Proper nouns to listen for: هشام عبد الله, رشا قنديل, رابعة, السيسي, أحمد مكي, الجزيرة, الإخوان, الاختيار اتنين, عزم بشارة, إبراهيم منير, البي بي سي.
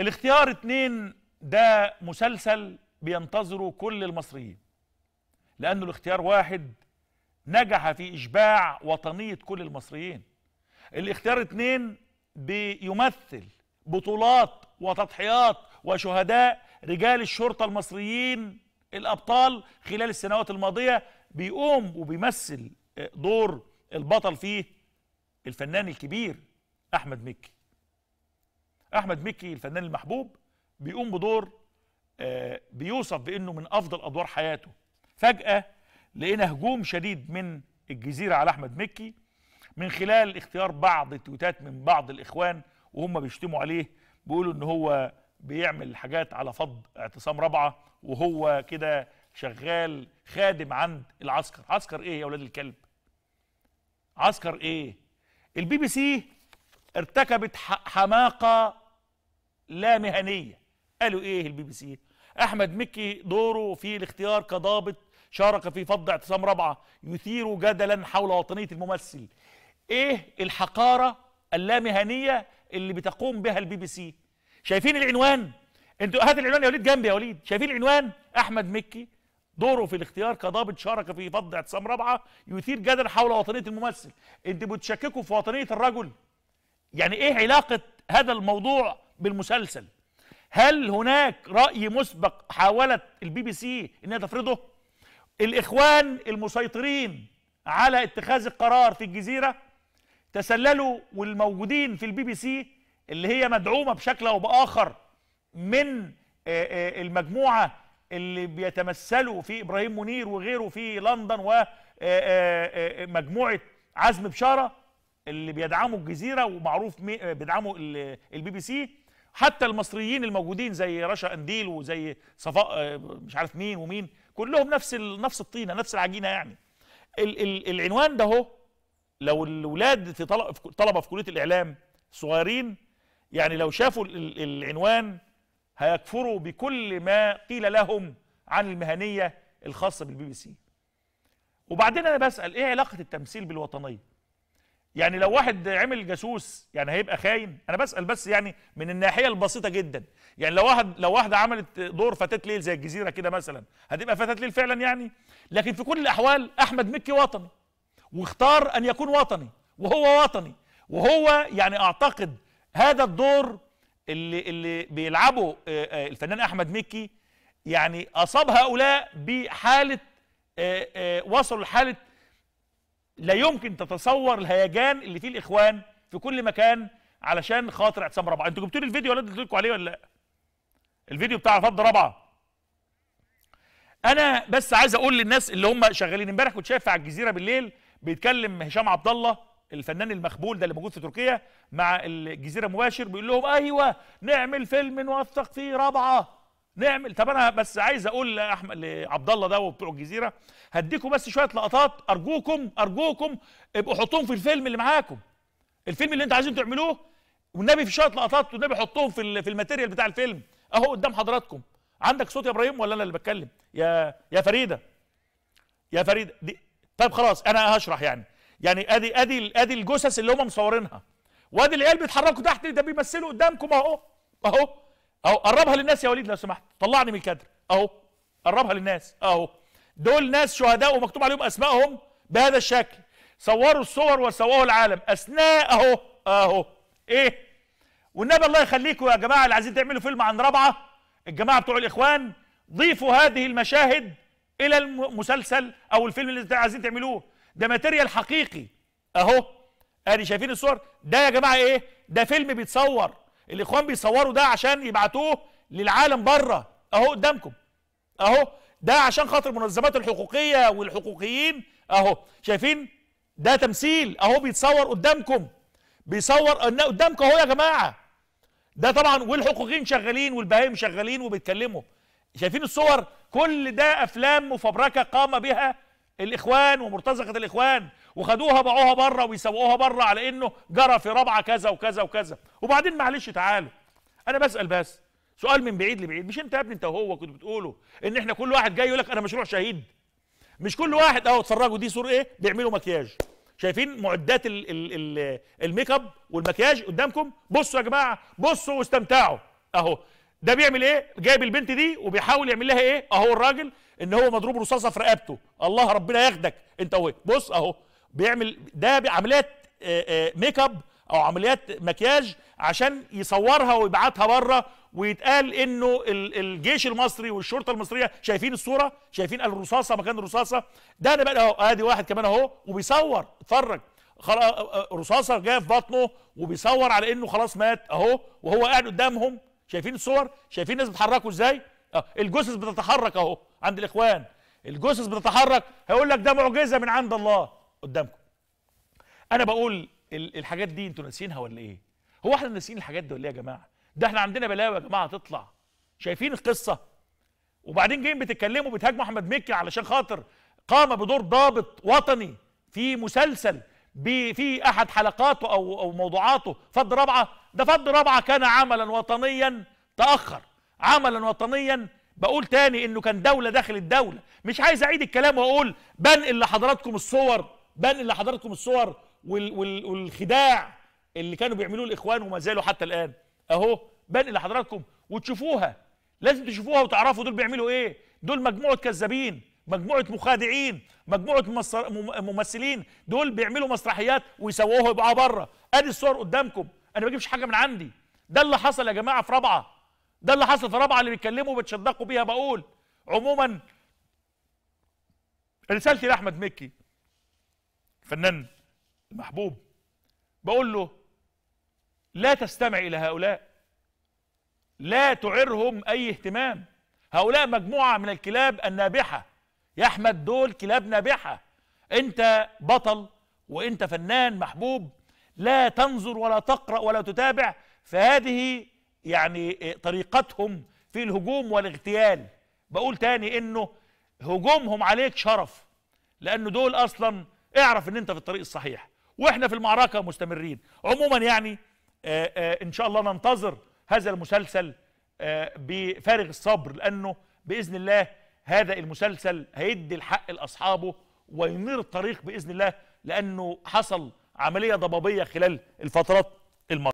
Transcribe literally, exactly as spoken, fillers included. الاختيار اتنين ده مسلسل بينتظره كل المصريين، لأنه الاختيار واحد نجح في إشباع وطنية كل المصريين. الاختيار اتنين بيمثل بطولات وتضحيات وشهداء رجال الشرطة المصريين الأبطال خلال السنوات الماضية، بيقوم وبيمثل دور البطل فيه الفنان الكبير أحمد مكي. أحمد مكي الفنان المحبوب بيقوم بدور بيوصف بأنه من أفضل أدوار حياته. فجأة لقينا هجوم شديد من الجزيرة على أحمد مكي من خلال اختيار بعض التويتات من بعض الإخوان وهم بيشتموا عليه، بيقولوا إن هو بيعمل حاجات على فض اعتصام رابعة وهو كده شغال خادم عند العسكر. عسكر إيه يا أولاد الكلب؟ عسكر إيه؟ البي بي سي ارتكبت حماقة لا مهنية. قالوا إيه البي بي سي؟ أحمد مكي دوره في الاختيار كضابط شارك في فض اعتصام رابعة يثير جدلا حول وطنية الممثل. إيه الحقارة اللامهنية اللي بتقوم بها البي بي سي؟ شايفين العنوان؟ انتوا هات العنوان يا وليد، جنبي يا وليد. شايفين العنوان؟ أحمد مكي دوره في الاختيار كضابط شارك في فض اعتصام رابعة يثير جدل حول وطنية الممثل. انتوا بتشككوا في وطنية الرجل. يعني إيه علاقة هذا الموضوع بالمسلسل؟ هل هناك رأي مسبق حاولت البي بي سي إنها تفرضه؟ الإخوان المسيطرين على اتخاذ القرار في الجزيرة تسللوا، والموجودين في البي بي سي اللي هي مدعومة بشكل أو بآخر من المجموعة اللي بيتمثلوا في إبراهيم منير وغيره في لندن ومجموعة عزم بشارة اللي بيدعموا الجزيرة ومعروف بيدعموا البي بي سي، حتى المصريين الموجودين زي رشا قنديل وزي صفاء مش عارف مين ومين، كلهم نفس نفس الطينه نفس العجينه. يعني ال ال العنوان ده اهو، لو الاولاد في طلبه في كليه الاعلام صغيرين يعني لو شافوا ال العنوان هيكفروا بكل ما قيل لهم عن المهنيه الخاصه بالبي بي سي. وبعدين انا بسال ايه علاقه التمثيل بالوطنيه؟ يعني لو واحد عمل جاسوس يعني هيبقى خاين؟ انا بسال بس يعني من الناحيه البسيطه جدا. يعني لو واحد لو واحده عملت دور فتاه ليل زي الجزيره كده مثلا هتبقى فتاه ليل فعلا يعني؟ لكن في كل الاحوال احمد مكي وطني واختار ان يكون وطني وهو وطني، وهو يعني اعتقد هذا الدور اللي اللي بيلعبه الفنان احمد مكي يعني اصاب هؤلاء بحاله، وصلوا لحاله لا يمكن تتصور الهيجان اللي فيه الاخوان في كل مكان علشان خاطر اعتصام رابعه. انتوا جبتوا لي الفيديو ولا قلت لكم عليه ولا لا؟ الفيديو بتاع فض رابعه. انا بس عايز اقول للناس اللي هم شغالين، امبارح كنت شايف على الجزيره بالليل بيتكلم هشام عبد الله الفنان المخبول ده اللي موجود في تركيا مع الجزيره مباشر، بيقول لهم ايوه نعمل فيلم نوثق فيه رابعه نعمل. طب انا بس عايز اقول لاحمد لعبد الله ده وبتوع الجزيره، هديكم بس شويه لقطات ارجوكم ارجوكم ابقوا حطوهم في الفيلم اللي معاكم، الفيلم اللي انتوا عايزين تعملوه والنبي في شويه لقطات والنبي حطوهم في في الماتيريال بتاع الفيلم اهو قدام حضراتكم. عندك صوت يا ابراهيم ولا انا اللي بتكلم؟ يا يا فريده يا فريده دي. طيب خلاص انا هشرح يعني يعني ادي ادي ادي الجثث اللي هم مصورينها، وادي العيال بيتحركوا تحت ده بيمثلوا قدامكم اهو اهو اهو. قربها للناس يا وليد لو سمحت، طلعني من الكادر اهو، قربها للناس اهو. دول ناس شهداء ومكتوب عليهم اسمائهم بهذا الشكل، صوروا الصور وسووه العالم اثناء اهو اهو ايه. والنبي الله يخليكم يا جماعه اللي عايزين تعملوا فيلم عن رابعه، الجماعه بتوع الاخوان ضيفوا هذه المشاهد الى المسلسل او الفيلم اللي عايزين تعملوه، ده ماتيريال حقيقي اهو. ادي شايفين الصور ده يا جماعه ايه؟ ده فيلم بيتصور، الاخوان بيصوروا ده عشان يبعتوه للعالم بره اهو قدامكم اهو. ده عشان خاطر المنظمات الحقوقيه والحقوقيين اهو، شايفين ده تمثيل اهو بيتصور قدامكم، بيصور قدامكم اهو يا جماعه. ده طبعا والحقوقيين شغالين والبهايم شغالين وبيتكلموا، شايفين الصور؟ كل ده افلام مفبركه قام بها الاخوان ومرتزقه الاخوان، وخدوها باعوها بره ويسوقوها بره على انه جرى في رابعه كذا وكذا وكذا. وبعدين معلش تعالوا، انا بسال بس سؤال من بعيد لبعيد، مش انت يا ابني انت وهو كنت بتقوله ان احنا كل واحد جاي يقول لك انا مشروع شهيد؟ مش كل واحد اهو. اتفرجوا دي صور ايه؟ بيعملوا مكياج، شايفين معدات الميك اب والمكياج قدامكم؟ بصوا يا جماعه بصوا واستمتعوا اهو ده بيعمل ايه؟ جايب البنت دي وبيحاول يعمل لها ايه؟ اهو الراجل ان هو مضروب رصاصه في رقبته، الله ربنا ياخدك انت اهو، بص اهو بيعمل ده بعمليات ميك اب او عمليات مكياج عشان يصورها ويبعتها بره ويتقال انه الجيش المصري والشرطه المصريه شايفين الصوره، شايفين الرصاصه مكان الرصاصه، ده انا بقى اهو ادي واحد كمان اهو وبيصور، اتفرج رصاصه جايه في بطنه وبيصور على انه خلاص مات اهو وهو قاعد قدامهم، شايفين الصور؟ شايفين الناس بيتحركوا ازاي؟ اه الجثث بتتحرك اهو عند الاخوان، الجثث بتتحرك، هيقول لك ده معجزه من عند الله قدامكم. انا بقول الحاجات دي انتوا ناسيينها ولا ايه؟ هو احنا ناسيين الحاجات دي ولا ايه يا جماعه؟ ده احنا عندنا بلاوي يا جماعه تطلع. شايفين القصه؟ وبعدين جايين بتتكلموا بتهاجموا احمد مكي علشان خاطر قام بدور ضابط وطني في مسلسل في احد حلقاته او او موضوعاته فض رابعه، ده فض رابعه كان عملا وطنيا تاخر، عملا وطنيا بقول تاني انه كان دوله داخل الدوله، مش عايز اعيد الكلام واقول بنقل لحضراتكم الصور، بنقل لحضراتكم الصور وال وال والخداع اللي كانوا بيعملوه الاخوان وما زالوا حتى الان اهو، بنقل لحضراتكم وتشوفوها، لازم تشوفوها وتعرفوا دول بيعملوا ايه، دول مجموعه كذابين، مجموعه مخادعين، مجموعه ممثلين، دول بيعملوا مسرحيات ويسووها ويبقوا بره، ادي الصور قدامكم، انا ما بجيبش حاجه من عندي، ده اللي حصل يا جماعه في رابعه، ده اللي حصل في رابعه اللي بيتكلموا وبيتشدقوا بيها. بقول عموما رسالتي لاحمد مكي الفنان المحبوب بقول له لا تستمع الى هؤلاء، لا تعرهم اي اهتمام، هؤلاء مجموعه من الكلاب النابحه يا احمد، دول كلاب نابحه، انت بطل وانت فنان محبوب، لا تنظر ولا تقرا ولا تتابع، فهذه يعني طريقتهم في الهجوم والاغتيال. بقول تاني انه هجومهم عليك شرف، لانه دول اصلا اعرف ان انت في الطريق الصحيح، واحنا في المعركه مستمرين. عموما يعني آآ آآ ان شاء الله ننتظر هذا المسلسل بفارغ الصبر، لانه باذن الله هذا المسلسل هيدي الحق لاصحابه وينير الطريق باذن الله، لانه حصل عمليه ضبابيه خلال الفترات الماضيه.